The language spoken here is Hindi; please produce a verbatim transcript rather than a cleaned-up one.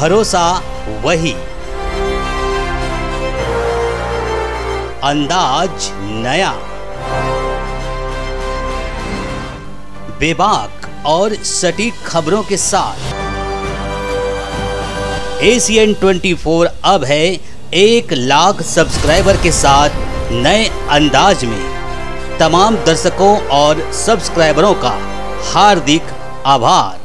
भरोसा वही, अंदाज नया, बेबाक और सटीक खबरों के साथ S E N twenty four अब है एक लाख सब्सक्राइबर के साथ नए अंदाज में। तमाम दर्शकों और सब्सक्राइबरों का हार्दिक आभार।